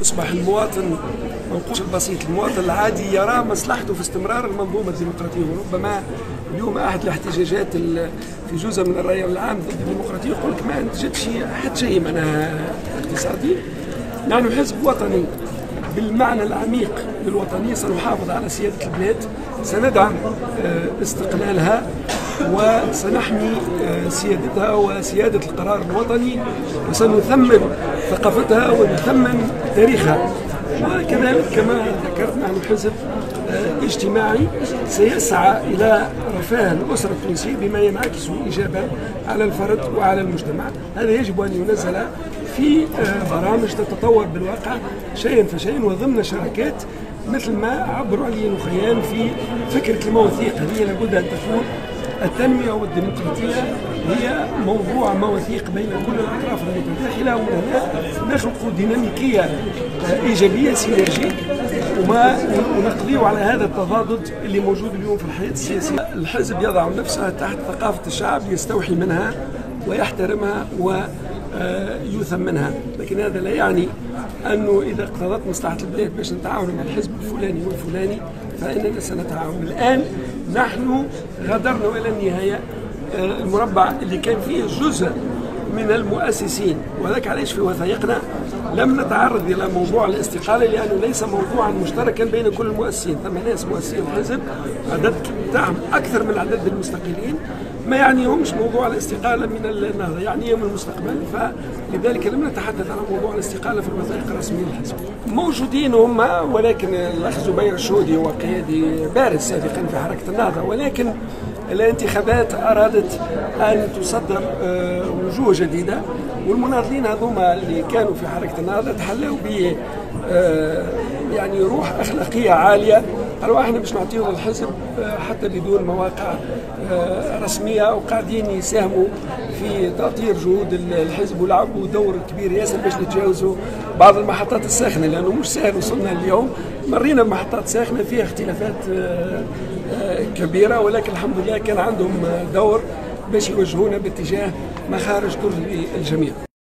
يصبح المواطن منقوص البسيط، المواطن العادي يرى مصلحته في استمرار المنظومة الديمقراطية. وربما اليوم أحد الاحتجاجات في جزء من الرأي العام ضد الديمقراطية يقول لك ما أنتجتش حتى شيء معناها اقتصادي. نحن حزب وطني بالمعنى العميق للوطنية، سنحافظ على سيادة البلاد، سندعم استقلالها وسنحمي سيادتها وسيادة القرار الوطني، وسنثمن ثقافتها ونثمن تاريخها. وكذلك كما ذكرت نحن حزب اجتماعي سيسعى إلى رفاه الأسرة التونسية بما ينعكس إيجابا على الفرد وعلى المجتمع. هذا يجب أن ينزل في برامج تتطور بالواقع شيئا فشيئا، وضمن شراكات مثل ما عبروا عليه الأخيان في فكرة المواثيق. هذه لابد أن تكون. التنمية والديمقراطية هي موضوع مواثيق بين كل الأطراف المتداخلة، وهنا نخلق ديناميكية إيجابية سينرجية ونقضيه على هذا التضادد اللي موجود اليوم في الحياة السياسية. الحزب يضع نفسه تحت ثقافة الشعب، يستوحي منها ويحترمها ويثمنها، لكن هذا لا يعني أنه إذا اقتضت مصلحة البلاد باش نتعاون مع الحزب الفلاني والفلاني فإننا سنتعاون. الآن نحن غادرنا إلى النهاية المربع اللي كان فيه جزء من المؤسسين، وذاك علاش في وثائقنا لم نتعرض إلى موضوع الاستقالة، لأنه ليس موضوعا مشتركا بين كل المؤسسين. ثم ناس مؤسسين الحزب عدد تاعهم أكثر من عدد المستقلين، ما يعنيهمش موضوع الاستقالة من النهضة، يعنيهم المستقبل، فلذلك لم نتحدث عن موضوع الاستقالة في الوثائق الرسمية للحزب. موجودين هم، ولكن الأخ زبير الشهودي هو قيادي بارز سابقا في حركة النهضة، ولكن الانتخابات أرادت أن تصدر وجوه جديدة، والمناضلين هذوما اللي كانوا في حركة النهضة تحلوا ب يعني روح أخلاقية عالية، قالوا احنا باش نعطيو الحزب حتى بدون مواقع رسمية، وقاعدين يساهموا في تأطير جهود الحزب ولعبوا دور كبير ياسر باش نتجاوزوا بعض المحطات الساخنة، لأنه مش سهل. وصلنا اليوم مرينا بمحطات ساخنة فيها اختلافات كبيرة، ولكن الحمد لله كان عندهم دور باش يوجهونا باتجاه مخارج ترضي الجميع.